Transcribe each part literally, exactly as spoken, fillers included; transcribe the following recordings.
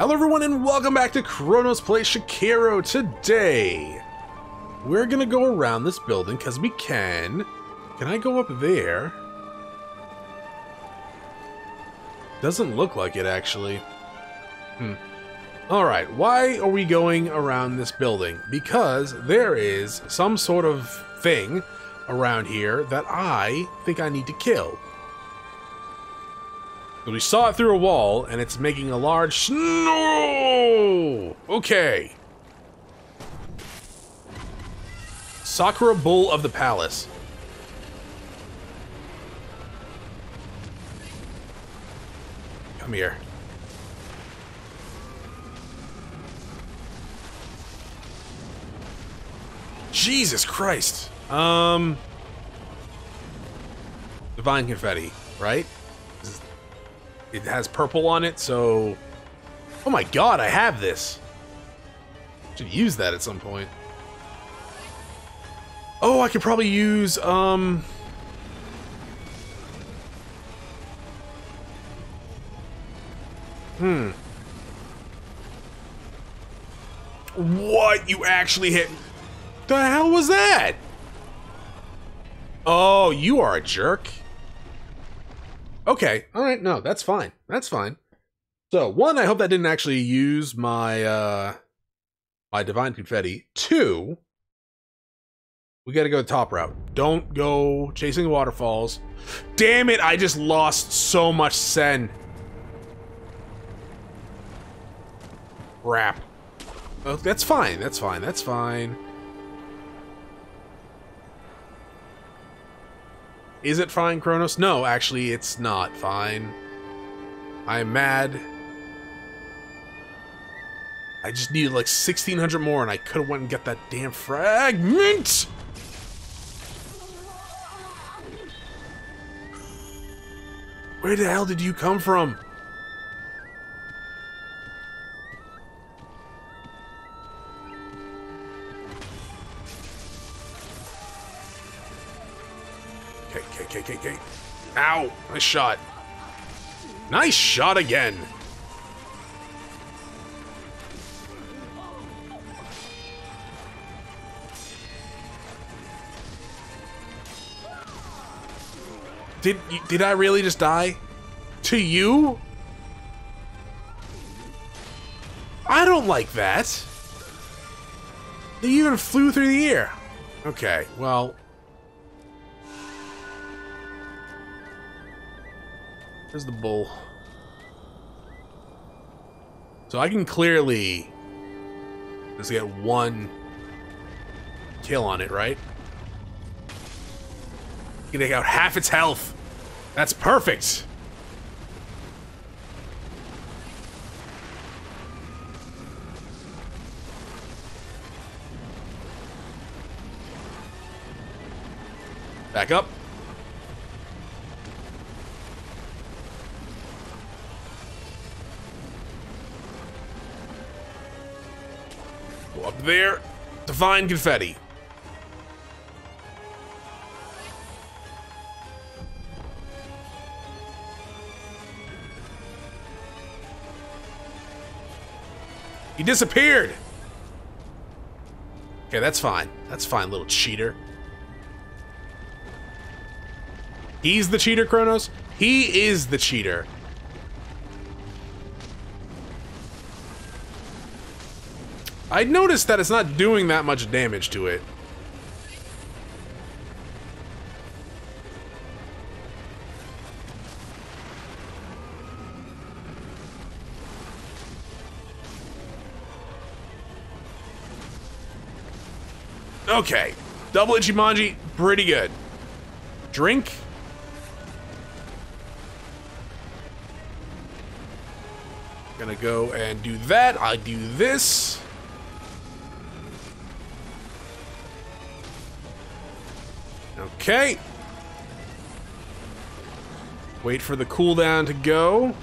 Hello everyone and welcome back to Chronos Play Shakiro. Today we're gonna go around this building because we can. Can I go up there? Doesn't look like it actually. Hmm. Alright, why are we going around this building? Because there is some sort of thing around here that I think I need to kill. We saw it through a wall, and it's making a large snow. Okay. Sakura Bull of the Palace. Come here. Jesus Christ. Um. Divine Confetti, right? It has purple on it, so... Oh my god, I have this! Should use that at some point. Oh, I could probably use, um... Hmm. What? You actually hit... The hell was that? Oh, you are a jerk. Okay, all right, no, that's fine. That's fine. So, one, I hope that didn't actually use my uh, my Divine Confetti. Two, we got to go the top route. Don't go chasing the waterfalls. Damn it, I just lost so much Sen. Crap. Oh, that's fine, that's fine, that's fine. Is it fine, Chronos? No, actually, it's not fine. I'm mad. I just needed like sixteen hundred more, and I could have went and got that damn fragment! Where the hell did you come from? K K K K. Ow! Nice shot. Nice shot again. Did did I really just die? To you? I don't like that. They even flew through the air. Okay. Well. Where's the bull? So I can clearly just get one kill on it, right? You can take out half its health. That's perfect. Back up. Up there, Divine Confetti. He disappeared. Okay, that's fine. That's fine, little cheater. He's the cheater, Chronos. He is the cheater. I noticed that it's not doing that much damage to it. Okay, double Ichimanji, pretty good. Drink. Gonna go and do that. I do this. Okay. Wait for the cooldown to go.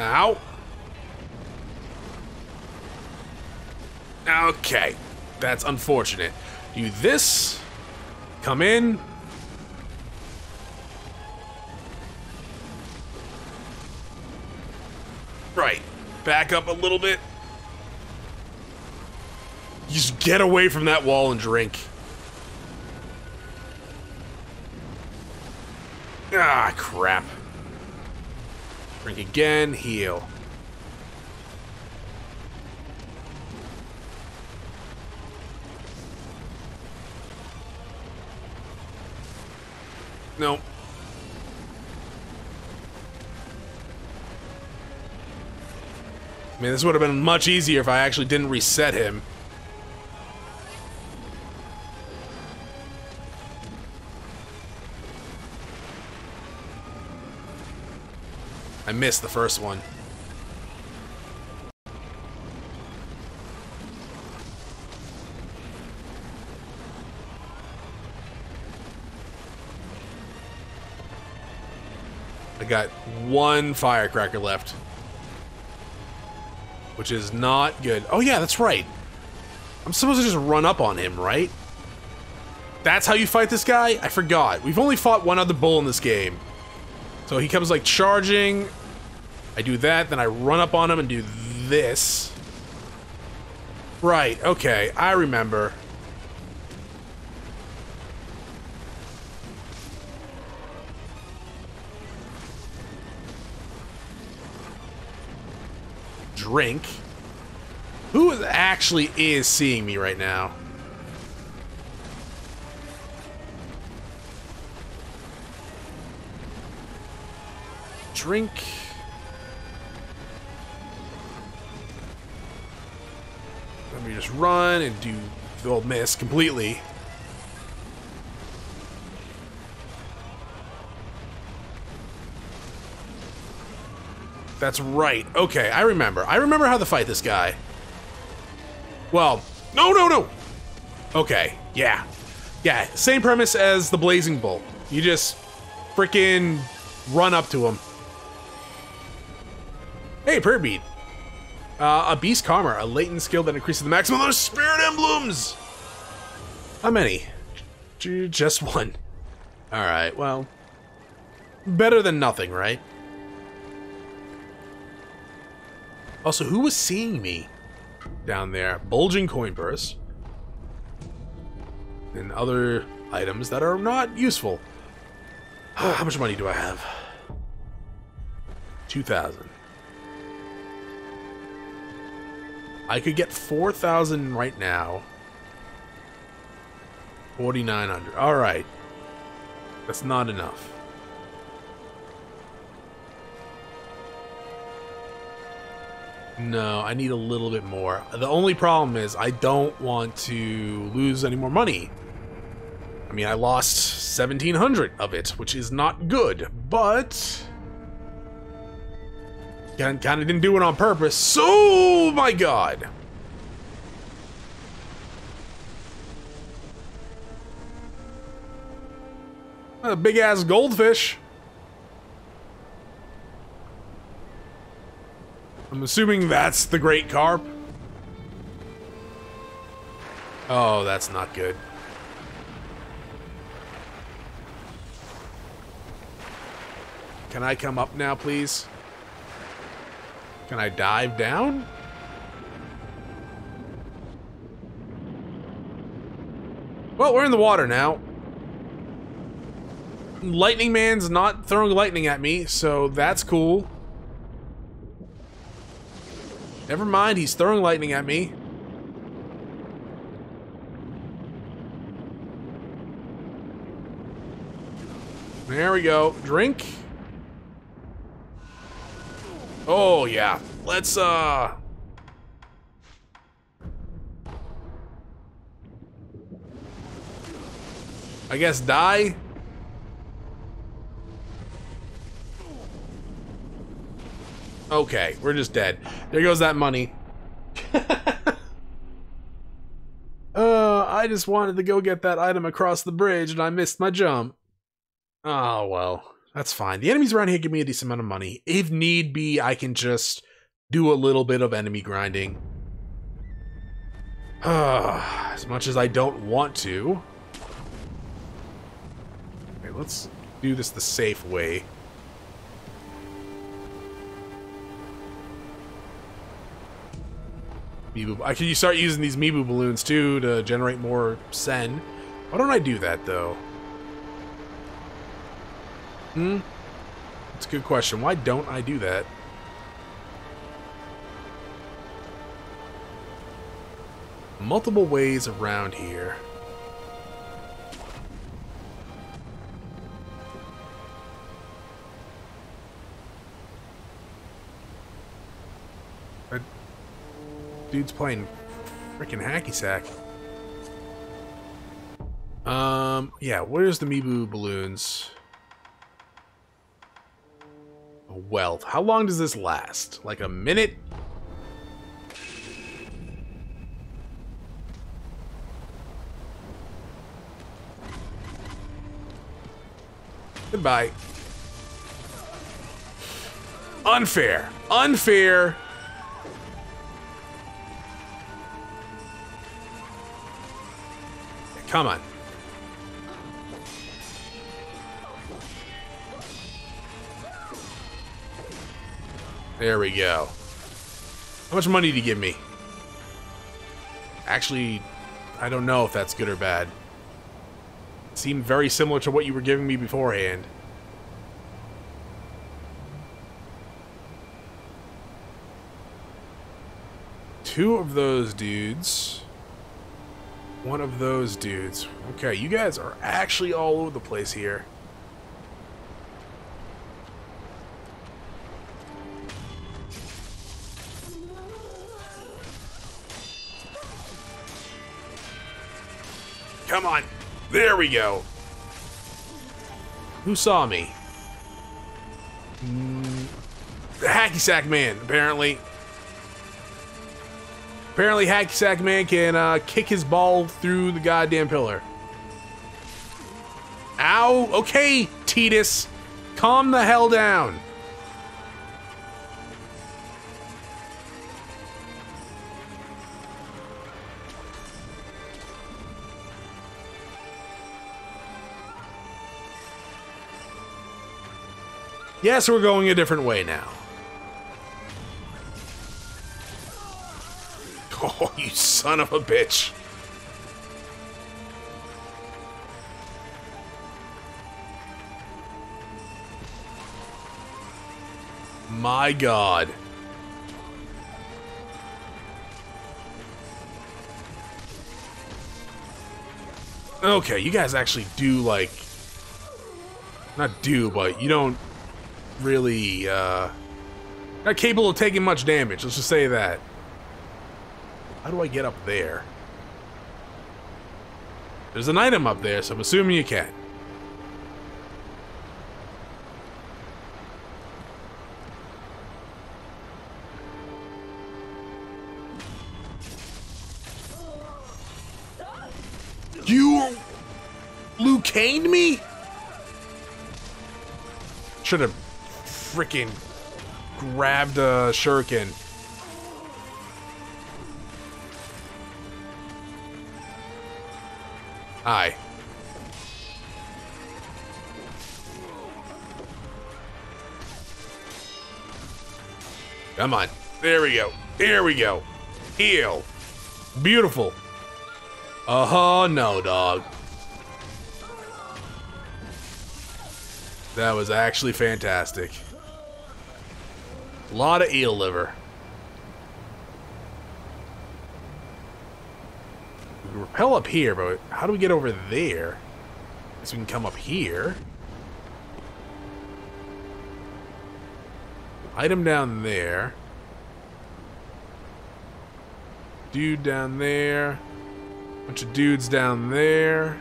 Ow. Okay. That's unfortunate. Do this. Come in. Right. Back up a little bit. Just get away from that wall and drink. Ah, crap. Drink again, heal. Nope. Man, this would have been much easier if I actually didn't reset him. I missed the first one. I got one firecracker left, which is not good. Oh yeah, that's right. I'm supposed to just run up on him, right? That's how you fight this guy? I forgot. We've only fought one other bull in this game. So he comes like charging. I do that, then I run up on him and do this. Right, okay, I remember. Drink. Who is actually is seeing me right now? Drink. Let me just run and do the old miss completely. That's right. Okay, I remember. I remember how to fight this guy. Well, no, no, no. Okay, yeah. Yeah, same premise as the Blazing Bull. You just freaking run up to him. Hey, Perbeat. Uh, a Beast Calmer, a latent skill that increases the maximum amount of spirit emblems. How many? Just one. Alright, well. Better than nothing, right? Also, who was seeing me down there? Bulging Coin Purse. And other items that are not useful. How much money do I have? two thousand. I could get four thousand right now. forty-nine hundred. Alright. That's not enough. No, I need a little bit more. The only problem is I don't want to lose any more money. I mean, I lost seventeen hundred of it, which is not good, but... kind of didn't do it on purpose, so... Oh my god! A big-ass goldfish! I'm assuming that's the Great Carp. Oh, that's not good. Can I come up now, please? Can I dive down? Well, we're in the water now. Lightning Man's not throwing lightning at me, so that's cool. Never mind, he's throwing lightning at me. There we go. Drink. Oh, yeah. Let's, uh... I guess die? Okay, we're just dead. There goes that money. uh, I just wanted to go get that item across the bridge and I missed my jump. Oh, well, that's fine. The enemies around here give me a decent amount of money. If need be, I can just do a little bit of enemy grinding. Uh, as much as I don't want to. Okay, let's do this the safe way. Mibu. I could start using these Mibu balloons too to generate more Sen. Why don't I do that though? Hmm? That's a good question. Why don't I do that? Multiple ways around here. That dude's playing freaking hacky sack. Um, yeah, where's the Mibu balloons? Wealth. How long does this last? Like a minute? Goodbye. Unfair. Unfair. Come on. There we go. How much money did you give me? Actually, I don't know if that's good or bad. It seemed very similar to what you were giving me beforehand. Two of those dudes. One of those dudes. Okay, you guys are actually all over the place here. Come on. There we go. Who saw me? Mm, the Hacky Sack Man, apparently. Apparently, Hacky Sack Man can uh, kick his ball through the goddamn pillar. Ow. Okay, Titus. Calm the hell down. Yes, we're going a different way now. Oh, you son of a bitch. My God. Okay, you guys actually do, like... Not do, but you don't... really uh not capable of taking much damage, let's just say that. How do I get up there? There's an item up there, so I'm assuming you can. You Liu Kane'd me? Should have freaking grabbed a shuriken. Hi. Come on. There we go. There we go. Heal. Beautiful. Uh-huh, no, dog. That was actually fantastic. A lot of eel liver. We can rappel up here, but how do we get over there? I guess we can come up here. Item down there. Dude down there. Bunch of dudes down there.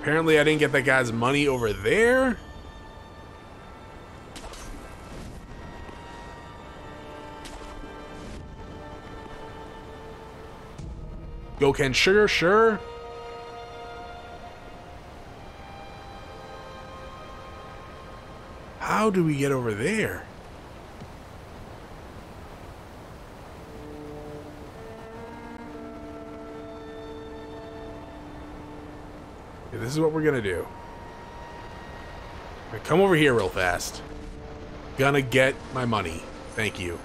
Apparently I didn't get that guy's money over there. Goken sugar, sure. How do we get over there? This is what we're gonna do. Right, come over here real fast. Gonna get my money. Thank you.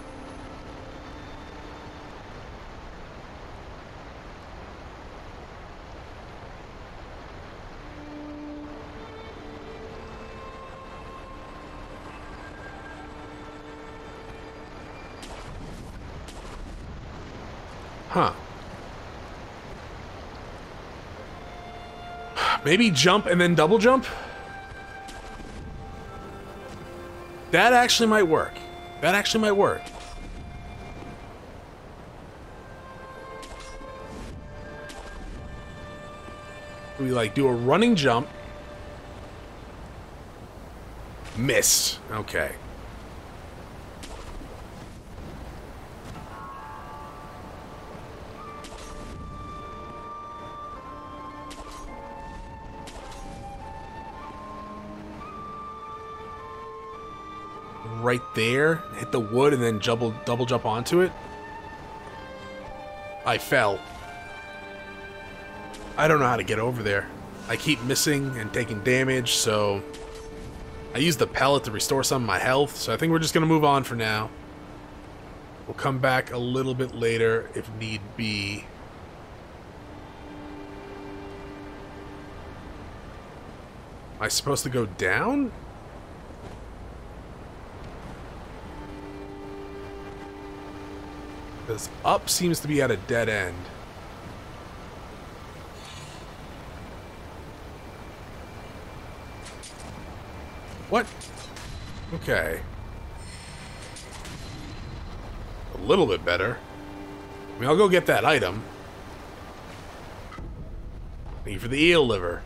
Huh. Maybe jump and then double jump? That actually might work. That actually might work. We like do a running jump. Missed. Okay. Right there, hit the wood and then double double jump onto it. I fell. I don't know how to get over there. I keep missing and taking damage, so I use the pellet to restore some of my health, so I think we're just gonna move on for now. We'll come back a little bit later if need be. Am I supposed to go down? Because up seems to be at a dead end. What? Okay. A little bit better. I mean, I'll go get that item. Thank you for the eel liver.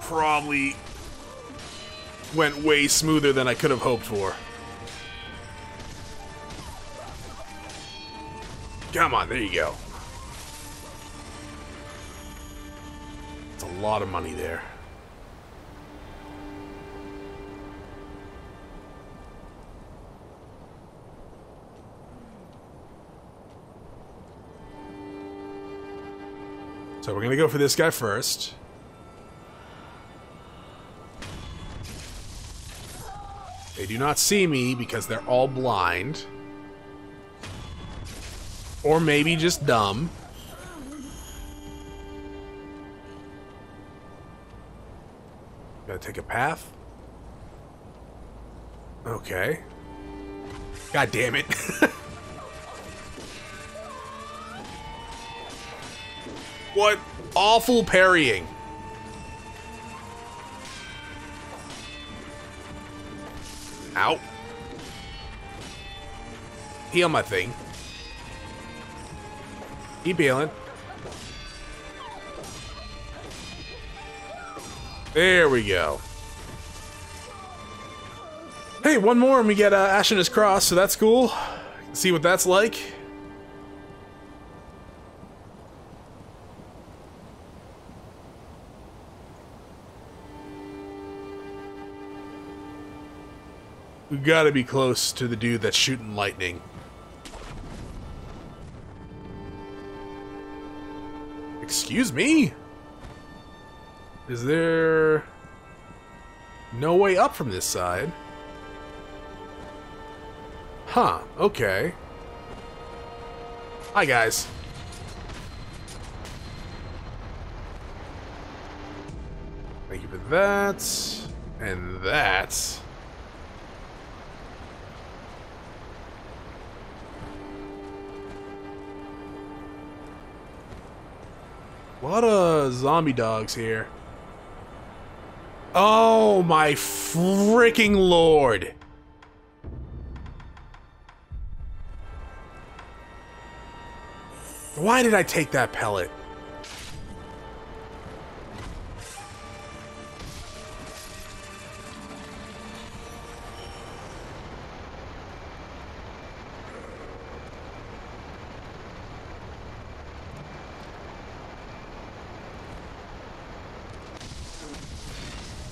Probably went way smoother than I could have hoped for. Come on, there you go. It's a lot of money there. So we're gonna go for this guy first. They do not see me because they're all blind. Or maybe just dumb. Gotta take a path. Okay. God damn it. What awful parrying. Out. Heal my thing. Keep healing. There we go. Hey, one more and we get uh, Ash and his cross, so that's cool. See what that's like. We gotta be close to the dude that's shooting lightning. Excuse me? Is there no way up from this side? Huh, okay. Hi, guys. Thank you for that. And that. A lot of zombie dogs here. Oh my freaking lord! Why did I take that pellet?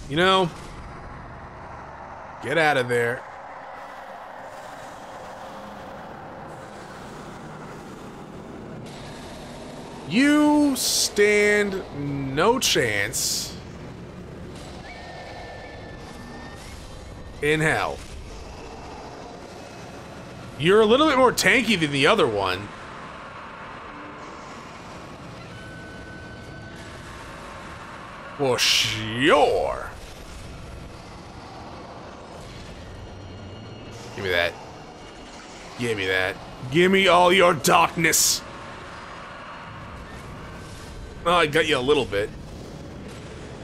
You know, get out of there. You stand no chance in hell. You're a little bit more tanky than the other one. Well, sure. Give me that. Give me that. Give me all your darkness. Oh, I got you a little bit.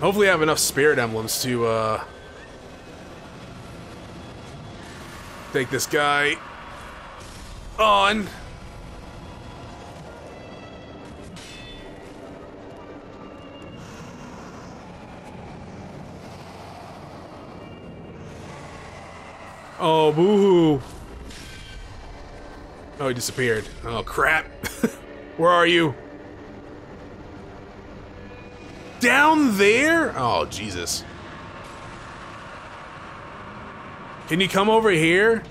Hopefully I have enough spirit emblems to, uh... take this guy on. Oh, boo-hoo. Oh, he disappeared. Oh, crap. Where are you? Down there? Oh, Jesus. Can you come over here?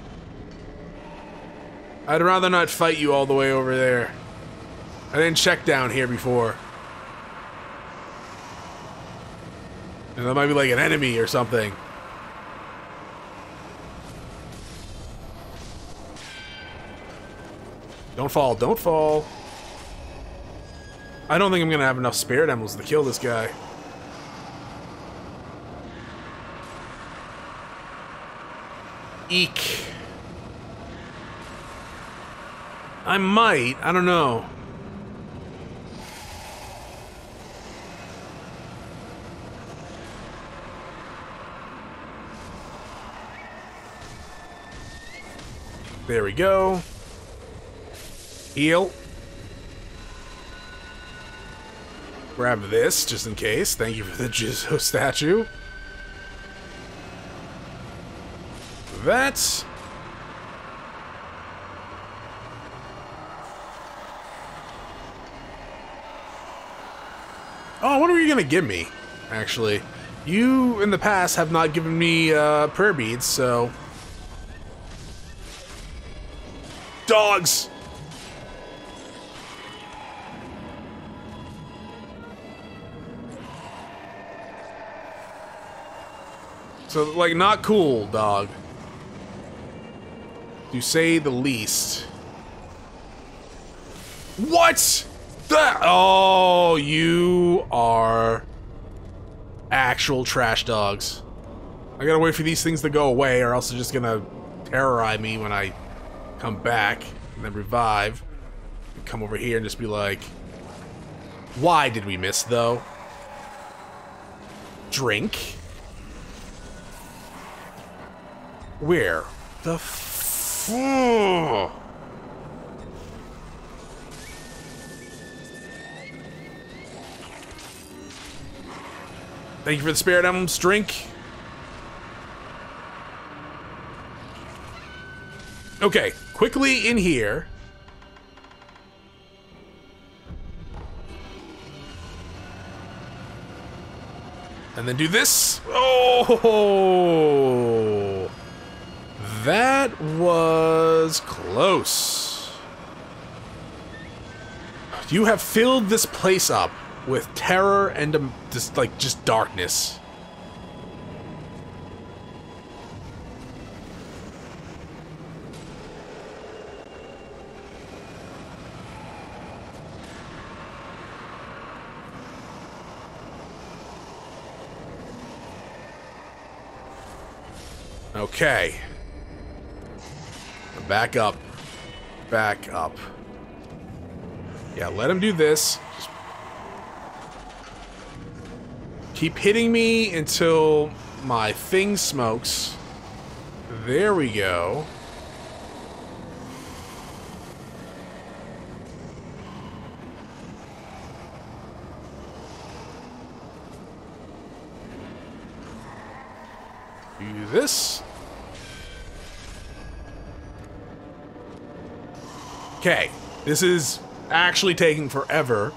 I'd rather not fight you all the way over there. I didn't check down here before. And that might be like an enemy or something. Don't fall, don't fall. I don't think I'm gonna have enough spirit emblems to kill this guy. Eek. I might, I don't know. There we go. Heal. Grab this, just in case. Thank you for the Jizo statue. That's... Oh, what are you gonna give me, actually? You, in the past, have not given me, uh, prayer beads, so... Dogs! So, like, not cool, dog. To say the least. What?! The oh, you are actual trash dogs. I gotta wait for these things to go away, or else they're just gonna terrorize me when I come back and then revive. And come over here and just be like, why did we miss, though? Drink? Where the f- oh. Thank you for the spirit emblems. Drink. Okay, quickly in here. And then do this. Oh! That was close. You have filled this place up with terror and um, just like just darkness. Okay. Back up. Back up. Yeah, let him do this. Just keep hitting me until my thing smokes. There we go. Do this. Okay, this is actually taking forever.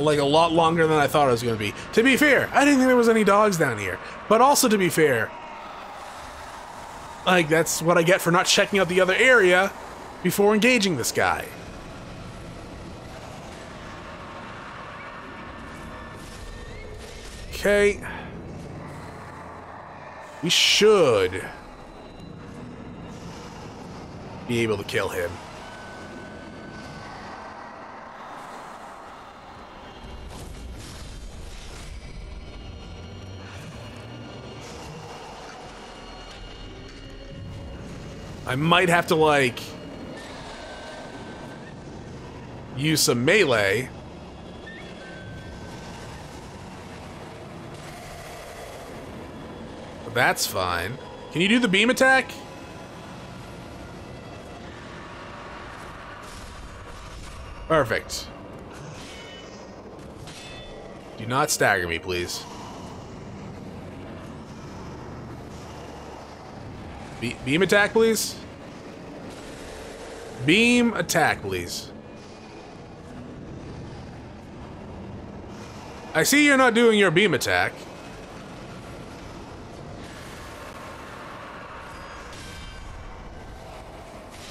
like a lot longer than I thought it was going to be. To be fair, I didn't think there was any dogs down here. But also to be fair, like, that's what I get for not checking out the other area before engaging this guy. Okay. We should be able to kill him. I might have to, like, use some melee. That's fine. Can you do the beam attack? Perfect. Do not stagger me, please. Be- beam attack, please. Beam attack, please. I see you're not doing your beam attack.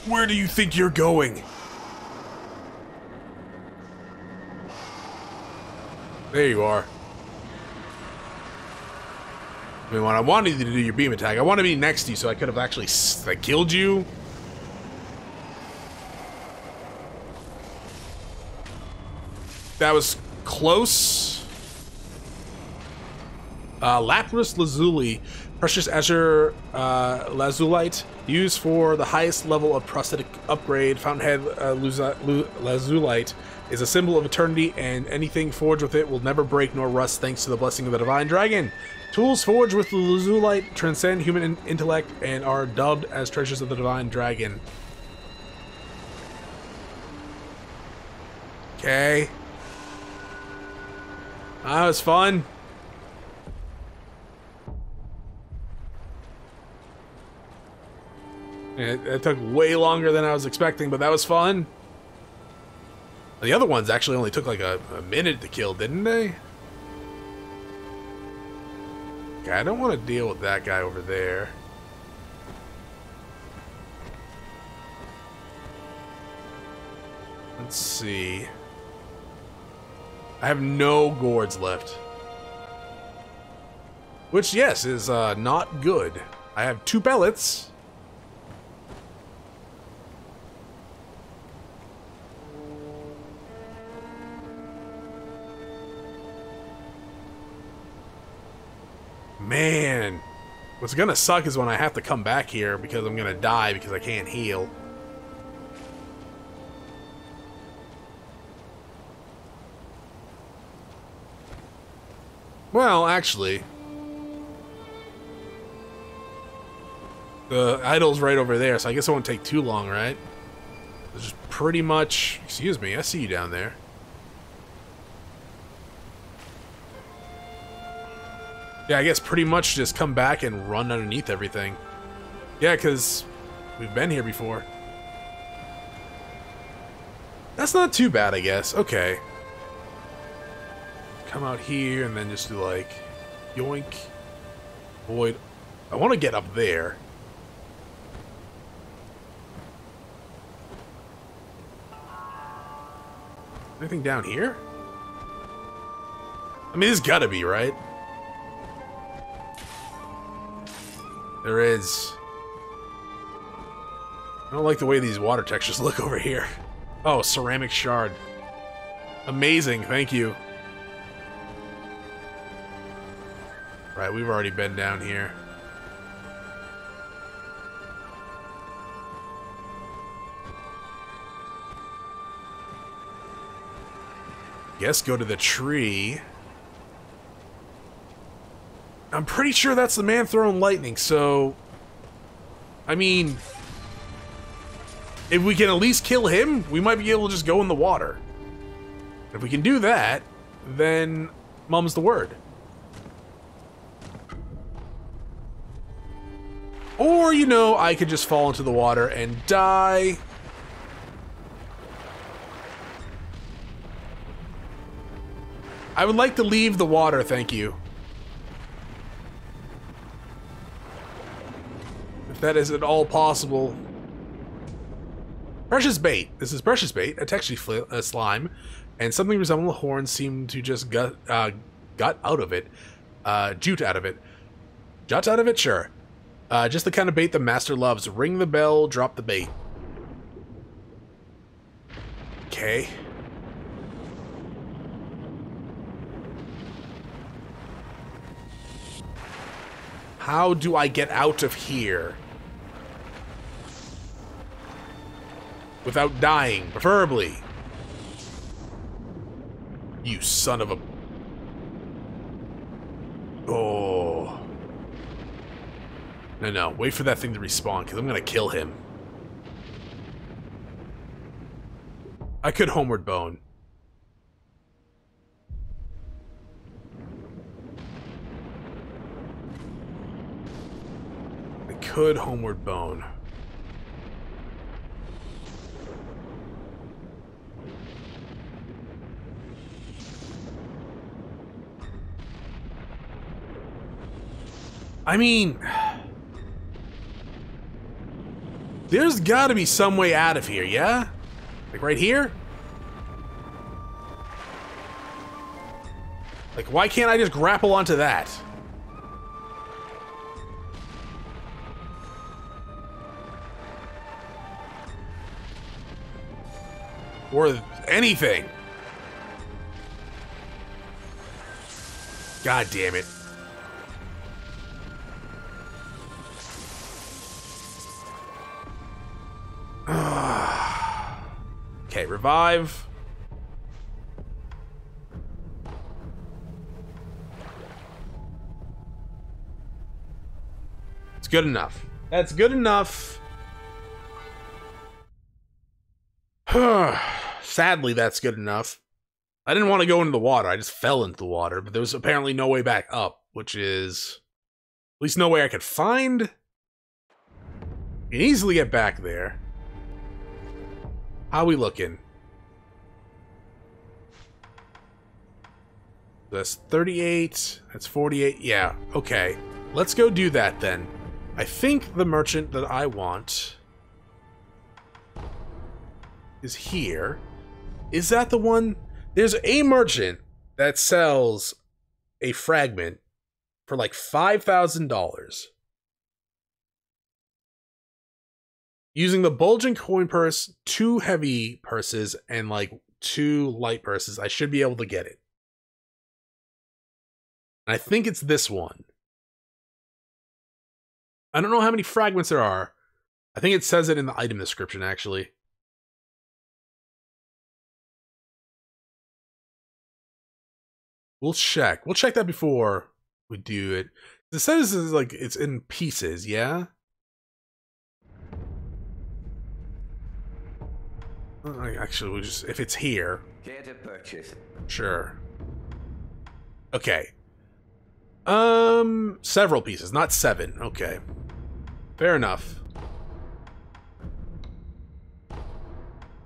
Where do you think you're going? There you are. I mean, when I wanted you to do your beam attack, I wanted to be next to you so I could have actually like, killed you. That was close. Uh, Lapis Lazuli. Precious Azure uh, Lazulite, used for the highest level of prosthetic upgrade. Fountainhead uh, Lazulite is a symbol of eternity, and anything forged with it will never break nor rust thanks to the blessing of the Divine Dragon. Tools forged with the Lazulite transcend human intellect and are dubbed as treasures of the Divine Dragon. Okay. That was fun. It, it took way longer than I was expecting, but that was fun. The other ones actually only took like a, a minute to kill, didn't they? Okay, I don't want to deal with that guy over there. Let's see. I have no gourds left. Which, yes, is uh, not good. I have two pellets. Man, what's gonna suck is when I have to come back here because I'm gonna die because I can't heal. Well, actually, the idol's right over there, so I guess it won't take too long, right? It's just pretty much, excuse me, I see you down there. Yeah, I guess pretty much just come back and run underneath everything. Yeah, because we've been here before. That's not too bad, I guess. Okay. Come out here and then just do like... Yoink. Void. I want to get up there. Anything down here? I mean, there's gotta be, right? There is. I don't like the way these water textures look over here. Oh, ceramic shard. Amazing, thank you. Right, we've already been down here. Guess go to the tree. I'm pretty sure that's the man throwing lightning, so... I mean... If we can at least kill him, we might be able to just go in the water. If we can do that, then... Mum's the word. Or, you know, I could just fall into the water and die. I would like to leave the water, thank you. If that is at all possible. Precious bait. This is precious bait, a texture fl uh, slime, and something resembling a horn seemed to just gut, uh, gut out of it. Uh, jute out of it. Jut out of it? Sure. Uh, just the kind of bait the master loves. Ring the bell, drop the bait. Okay. How do I get out of here? Without dying, preferably. You son of a... Oh. No, no. Wait for that thing to respawn, because I'm going to kill him. I could homeward bone. I could homeward bone. I mean... There's gotta be some way out of here, yeah? Like right here? Like, why can't I just grapple onto that? Or anything. God damn it. Okay, revive. It's good enough. That's good enough. Sadly, that's good enough. I didn't want to go into the water. I just fell into the water, but there was apparently no way back up, which is at least no way I could find. You can easily get back there. How we looking? That's thirty-eight, that's forty-eight, yeah, okay. Let's go do that then. I think the merchant that I want is here. Is that the one? There's a merchant that sells a fragment for like five thousand dollars. Using the Bulging Coin Purse, two heavy purses, and like two light purses, I should be able to get it. And I think it's this one. I don't know how many fragments there are. I think it says it in the item description, actually. We'll check. We'll check that before we do it. It says it's like it's in pieces, yeah? Actually, we'll just, if it's here. Get a purchase. Sure. Okay. Um, several pieces, not seven. Okay. Fair enough.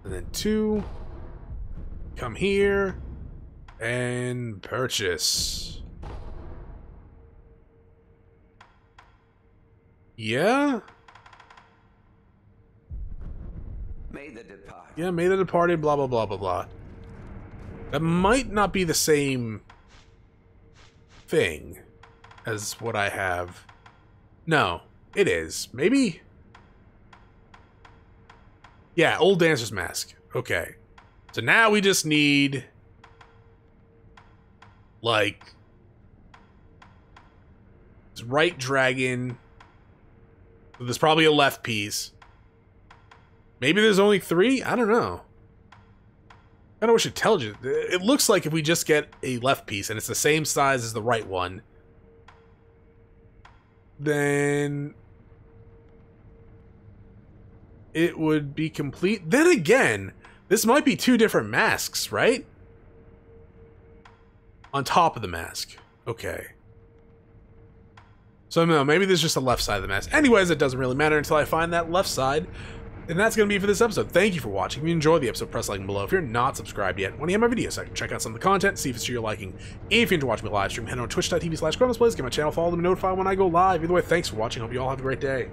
And then two. Come here. And purchase. Yeah? May the departed. Yeah, may the departed, blah, blah, blah, blah, blah. That might not be the same thing as what I have. No, it is. Maybe? Yeah, Old Dancer's Mask. Okay. So now we just need... Like... This right dragon. There's probably a left piece. Maybe there's only three? I don't know. I don't wish it tells you. It looks like if we just get a left piece and it's the same size as the right one, then it would be complete. Then again, this might be two different masks, right? On top of the mask. Okay. So no, maybe there's just a left side of the mask. Anyways, it doesn't really matter until I find that left side. And that's going to be it for this episode. Thank you for watching. If you enjoyed the episode, press like and below. If you're not subscribed yet, want to get my videos so I can check out some of the content, see if it's to your liking. If you're into watching me live stream, head on twitch dot t v slash chronosplays, get my channel, follow them, and notify when I go live. Either way, thanks for watching. Hope you all have a great day.